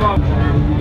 Слава Богу.